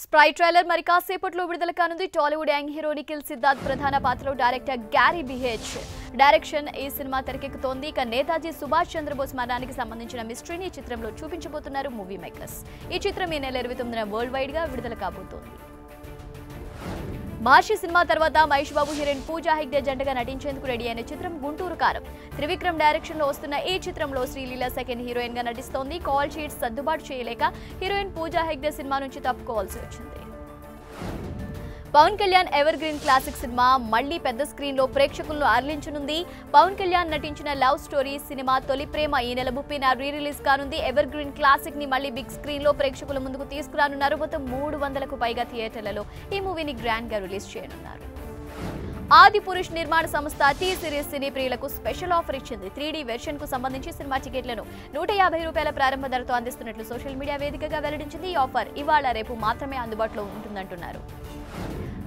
Spy trailer मरी कासेपట్లో విడుదల కానుంది। టాలీవుడ్ యాంగ్ హీరోనికిల్ సిద్ధార్థ్ ప్రధాన పాత్రలో డైరెక్టర్ గ్యారీ బిహెచ్ డైరెక్షన్ ఈ సినిమా తెరకెక్కుతోంది। ఇక నేతాజీ సుభాష్ చంద్రబోస్ మరణానికి సంబంధించిన మిస్టరీని ఈ చిత్రంలో చూపించబోతున్నారు మూవీ మేకర్స్। ఈ చిత్రం ఈ నెల 29న వరల్డ్ వైడ్ గా విడుదల కాబోతోంది। మహర్షి సినిమా తర్వాత మహేష్ బాబు హీరోయిన్ పూజా హెగ్డే జంటగా నటించేందుకు రెడీ అయిన చిత్రం గుంటూరు కారం। త్రివిక్రమ్ డైరెక్షన్ లో వస్తున్న ఈ చిత్రంలో శ్రీలీల సెకండ్ హీరోయిన్ గా నటిస్తోంది। కాల్ షీట్స్ సర్దుబాటు చేయలేక హీరోయిన్ పూజా హెగ్డే సినిమా నుంచి తప్పుకోవాల్సి వచ్చింది। Pawan Kalyan evergreen classic cinema మళ్లీ పెద్ద స్క్రీన్ లో ప్రేక్షకులను అరలించనుంది। పవన్ కళ్యాణ్ నటించిన లవ్ స్టోరీ సినిమా తొలి ప్రేమ ఈ నెల 30న రీ రిలీజ్ కానుంది। ఎవర్ గ్రీన్ క్లాసిక్ ని మళ్లీ బిగ్ స్క్రీన్ లో ప్రేక్షకుల ముందుకు తీసుకురానున్నారు। మొత్తం 300కు పైగా థియేటర్లలో ఈ మూవీని గ్రాండ్ గా రిలీజ్ చేయనున్నారు। ఆదిపురుష్ నిర్మాణ సంస్థ టీ సిరీస్ సినీ ప్రియులకు స్పెషల్ ఆఫర్ ఇచ్చింది। 3D వెర్షన్ కు సంబంధించి సినిమా టికెట్లను 150 రూపాయల ప్రారంభ ధరతో అందిస్తున్నట్లు సోషల్ మీడియా వేదికగా వెల్లడించింది। ఈ ఆఫర్ ఇవాళ రేపు మాత్రమే అందుబాటులో ఉంటుందంటున్నారు।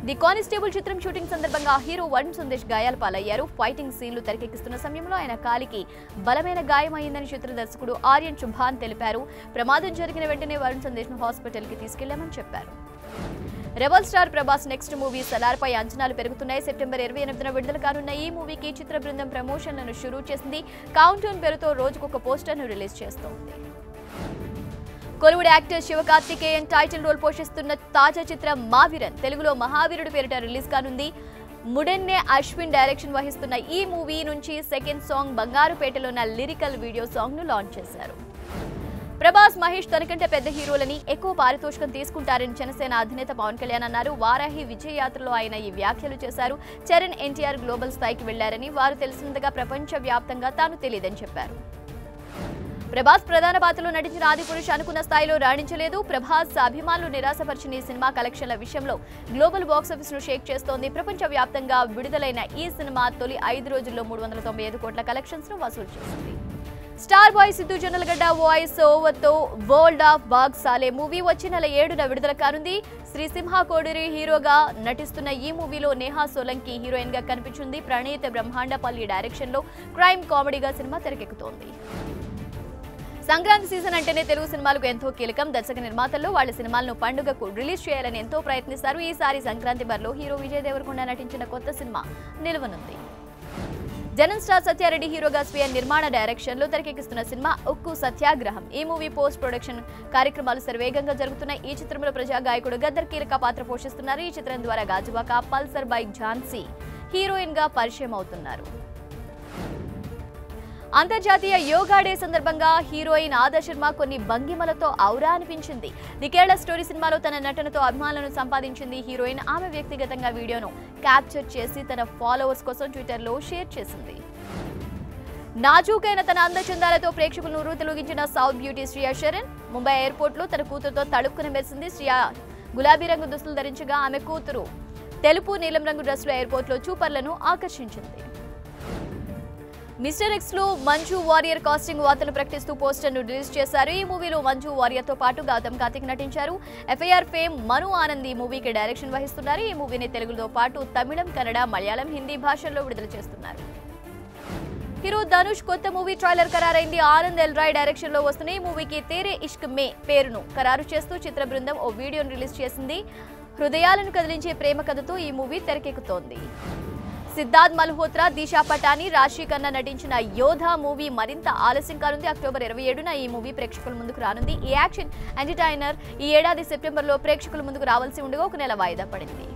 ది కానిస్టేబుల్ చిత్రం షూటింగ్ సందర్భంగా హీరో వరుణ్ సందేశ్ గాయాల పాలయ్యారు। ఫైటింగ్ సీన్లు తెరకెక్కిస్తున్న సమయంలో ఆయన కాలికి బలమైన గాయం అయిందని చిత్ర దర్శకుడు ఆర్యన్ శుభాన్ తెలిపారు। ప్రమాదం జరిగిన వెంటనే వరుణ్ సందేశ్ను హాస్పిటల్కి తీసుకెళ్లామని చెప్పారు। Rebel star Prabhas next movie Salaar పై అంచనాలు పెరుగుతున్నాయి। సెప్టెంబర్ 28న విడుదల కానున్న ఈ మూవీకి చిత్ర బృందం ప్రమోషన్లను షురూ చేసింది। కౌంటౌన్ పేరుతో రోజుకొక పోస్టర్ను రిలీజ్ చేస్తోంది। Kollywood actor Sivakarthikeyan title role పోషిస్తున్న తాజా చిత్రం మావీరన్ తెలుగులో మహావీరుడు పేరిట రిలీజ్ కానుంది। ముడెన్నే అశ్విన్ డైరెక్షన్ వహిస్తున్న ఈ మూవీ నుంచి సెకండ్ సాంగ్ బంగారుపేటలో ఉన్న లిరికల్ వీడియో సాంగ్ను లాంచ్ చేశారు। ప్రభాస్ మహేష్ తనకంటే పెద్ద హీరోలని ఎక్కువ పారితోషికం తీసుకుంటారని జనసేన అధినేత పవన్ కళ్యాణ్ అన్నారు। వారాహి విజయ యాత్రలో ఆయన ఈ వ్యాఖ్యలు చేశారు। చరణ్ ఎన్టీఆర్ గ్లోబల్ స్థాయికి వెళ్లారని వారు తెలిసినంతగా ప్రపంచవ్యాప్తంగా తాను తెలియదని చెప్పారు। ప్రభాస్ ప్రధాన పాత్రలో నటించిన ఆదిపురుష్ అనుకున్న స్థాయిలో రాణించలేదు। ప్రభాస్ అభిమానులు నిరాశపరిచిన ఈ సినిమా కలెక్షన్ల విషయంలో గ్లోబల్ బాక్సాఫీస్ను షేక్ చేస్తోంది। ప్రపంచవ్యాప్తంగా విడుదలైన ఈ సినిమా తొలి 5 రోజుల్లో 395 కోట్ల కలెక్షన్స్ను వసూలు చేసింది। Star boy Siddhu Jonnalagadda voice ఓవర్తో world of Bagh Saale movie వచ్చే నెల 7న విడుదల కానుంది। శ్రీసింహ కోడూరి హీరోగా నటిస్తున్న ఈ మూవీలో నేహా సోలంకి హీరోయిన్గా కనిపించింది। ప్రణీత్ బ్రహ్మాండపల్లి డైరెక్షన్లో క్రైమ్ కామెడీగా సినిమా తెరకెక్కుతోంది। సంక్రాంతి సీజన్ అంటేనే తెలుగు సినిమాలకు ఎంతో కీలకం। దర్శక నిర్మాతల్లో వాళ్ళ సినిమాలను పండుగకు రిలీజ్ చేయాలని ఎంతో ప్రయత్నిస్తారు। ఈసారి సంక్రాంతి బరిలో హీరో విజయ్ దేవరకొండ నటించిన కొత్త సినిమా నిలవనుంది। జనన్ స్టార్ సత్యారెడ్డి హీరోగా స్వీయ నిర్మాణ డైరెక్షన్లో తెరకెక్కిస్తున్న సినిమా ఉక్కు సత్యాగ్రహం। ఈ మూవీ పోస్ట్ ప్రొడక్షన్ కార్యక్రమాలు శరవేగంగా జరుగుతున్నాయి। ఈ చిత్రంలో ప్రజా గాయకుడు గద్దర్ కీలక పాత్ర పోషిస్తున్నారు। ఈ చిత్రం ద్వారా గాజువాక పల్సర్ బైక్ ఝాన్సీ హీరోయిన్గా పరిచయం అవుతున్నారు। అంతర్జాతీయ యోగా డే సందర్భంగా హీరోయిన్ ఆదా శర్మ కొన్ని భంగిమలతో ఔరా అనిపించింది। ది కేరళ స్టోరీ సినిమాలో తన నటనతో అభిమానులను సంపాదించింది హీరోయిన్। ఆమె వ్యక్తిగతంగా వీడియోను క్యాప్చర్ చేసి తన ఫాలోవర్స్ కోసం ట్విట్టర్లో షేర్ చేసింది। నాజూకైన తన అందచందాలతో ప్రేక్షకులను ఊరతలూగించిన సౌత్ బ్యూటీ శ్రియా శరణ్ ముంబై ఎయిర్పోర్ట్లో తన కూతురుతో తడుపుకుని మెలిసింది। శ్రియా గులాబీ రంగు దుస్తులు ధరించగా ఆమె కూతురు తెలుపు నీలం రంగు డ్రెస్సులో ఎయిర్పోర్ట్లో చూపర్లను ఆకర్షించింది। మిస్టర్ ఎక్స్ లో మంజు వారియర్ కాస్టింగ్ వార్తలు ప్రకటిస్తూ పోస్టర్ను రిలీజ్ చేశారు। ఈ మూవీలో మంజు వారియర్తో పాటు గౌతమ్ కార్తిక్ నటించారు। ఎఫ్ఐఆర్ ఫేమ్ మను ఆనంద్ ఈ మూవీకి డైరెక్షన్ వహిస్తున్నారు। ఈ మూవీని తెలుగుతో పాటు తమిళం, కన్నడ, మలయాళం, హిందీ భాషల్లో విడుదల చేస్తున్నారు। హీరో ధనుష్ కొత్త మూవీ ట్రైలర్ ఖరారైంది। ఆనంద్ ఎల్ రాయ్ డైరెక్షన్ లో వస్తున్న ఈ మూవీకి తేరే ఇష్క్ మే పేరును ఖరారు చేస్తూ చిత్ర బృందం ఓ వీడియోను రిలీజ్ చేసింది। హృదయాలను కదిలించే ప్రేమ కథతో ఈ మూవీ తెరకెక్కుతోంది। సిద్ధార్థ్ మల్హోత్రా, దిశా పటాని, రాశి ఖన్నా నటించిన యోధా మూవీ మరింత ఆలస్యం కానుంది। అక్టోబర్ 27న ఈ మూవీ ప్రేక్షకుల ముందుకు రానుంది। ఈ యాక్షన్ ఎంటర్టైనర్ ఈ ఏడాది సెప్టెంబర్లో ప్రేక్షకుల ముందుకు రావాల్సి ఉండగా ఒక నెల వాయిదా పడింది।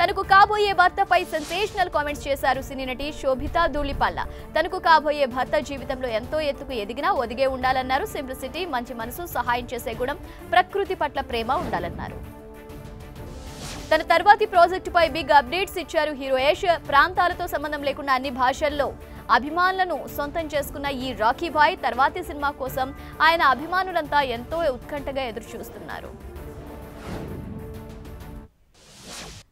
తనకు కాబోయే భర్తపై సెన్సేషనల్ కామెంట్స్ చేశారు సినీ నటి శోభితా ధూళిపాళ్ల। తనకు కాబోయే భర్త జీవితంలో ఎంతో ఎత్తుకు ఎదిగినా ఒదిగే ఉండాలన్నారు। సింప్లిసిటీ, మంచి మనసు, సహాయం చేసే గుణం, ప్రకృతి పట్ల ప్రేమ ఉండాలన్నారు। తన తర్వాతి ప్రాజెక్టుపై బిగ్ అప్డేట్స్ ఇచ్చారు హీరో యష్। ప్రాంతాలతో సంబంధం లేకుండా అన్ని భాషల్లో అభిమానులను సొంతం చేసుకున్న ఈ రాఖీ భాయ్ తర్వాతి సినిమా కోసం ఆయన అభిమానులంతా ఎంతో ఉత్కంఠగా ఎదురు చూస్తున్నారు।